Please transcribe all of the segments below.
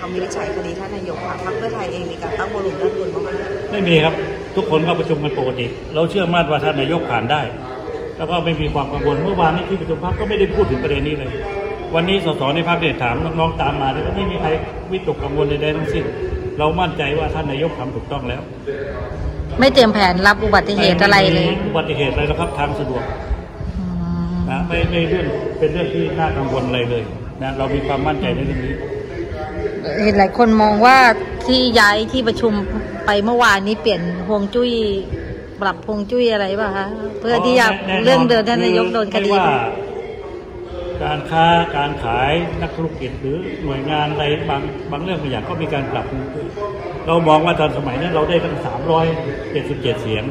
คำวินิจฉัยคดีท่านนายกค่ะพรรคเพื่อไทยเองมีการตั้งวอลุ่มด้านบนบ้างไหมไม่มีครับทุกคนก็ประชุมกันปกติเราเชื่อมั่นว่าท่านนายกผ่านได้แล้วก็ไม่มีความกังวลเมื่อวานนี้ที่ประชุมพรรคก็ไม่ได้พูดถึงประเด็นนี้เลยวันนี้สสในพรรคได้ถามน้องๆตามมาแล้วไม่มีใครวิตกกังวลใดๆทั้งสิ้นเรามั่นใจว่าท่านนายกทำถูกต้องแล้วไม่เตรียมแผนรับอุบัติเหตุอะไรเลยอุบัติเหตุอะไรนะครับทางสะดวกนะไม่เรื่องเป็นเรื่องที่น่ากังวลอะไรเลยนะเรามีความมั่นใจในเรื่องนี้หลายคนมองว่าที่ย้ายที่ประชุมไปเมื่อวานนี้เปลี่ยนฮวงจุ้ยปรับฮวงจุ้ยอะไรป่ะคะเพื่อที่อยากเรื่องเดินท่านนายกโดนคดีการค้าการขายนักธุรกิจหรือหน่วยงานอะไรบางเรื่องบางอย่างก็มีการปรับเรามองว่าตอนสมัยนั้นเราได้ตั้ง377เสียง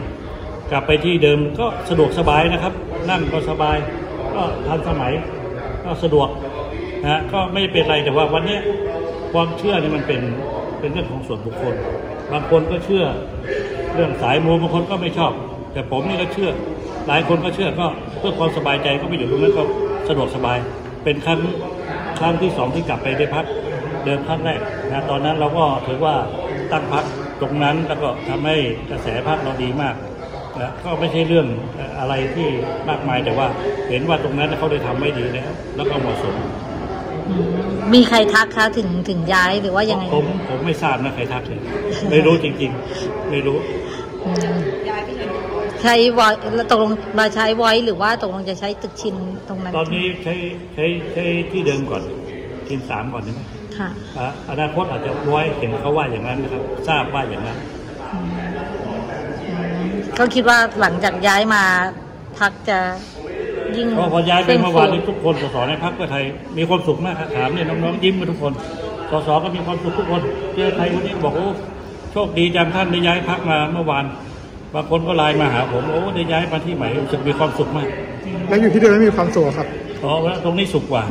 กลับไปที่เดิมก็สะดวกสบายนะครับนั่งก็สบายก็ทันสมัยก็สะดวกนะก็ไม่เป็นไรแต่ว่าวันนี้ความเชื่อเนี่ยมันเป็นเรื่องของส่วนบุคคลบางคนก็เชื่อเรื่องสายมูบางคนก็ไม่ชอบแต่ผมนี่ก็เชื่อหลายคนก็เชื่อก็เพื่อความสบายใจก็ไปอยู่ตรงนั้นก็สะดวกสบายเป็นครั้งที่2ที่กลับไปได้พักเดิมครั้งแรกนะตอนนั้นเราก็ถือว่าตั้งพักตรงนั้นแล้วก็ทำให้กระแสพักเราดีมากนะก็ไม่ใช่เรื่องอะไรที่มากมายแต่ว่าเห็นว่าตรงนั้นเขาได้ทำไม่ดีแล้วก็เหมาะสมมีใครทักคะถึงย้ายหรือว่ายังไงผมไม่ทราบนะใครทักเลยไม่รู้จริงๆไม่รู้ย้ายไปเลยใช้วอยตกลงมาใช้วอยหรือว่าตกลงจะใช้ตึกชินตรงนั้นตอนนี้ใช้ที่เดิมก่อนชิน3ก่อนนะค่ะอนาคตอาจจะวอยเห็นเขาว่าอย่างนั้นนะครับทราบว่าอย่างนั้นเขาคิดว่าหลังจากย้ายมาพักจะยิ่งพอย้ายไปเมื่อวานนี้ทุกคนสสในพรรคเพื่อไทยมีความสุขมากถามเนี่ยน้องๆยิ้มมาทุกคนสสก็มีความสุขทุกคนเจอใครคนนี้บอกโอ้โชคดีจังท่านได้ย้ายพรรคมาเมื่อวานบางคนก็ไลน์มาหาผมโอ้ได้ย้ายมาที่ใหม่รู้สึกมีความสุขมากแล้วอยู่ที่เดิมไม่มีความสุขครับอ๋อตรงนี้สุขกว่า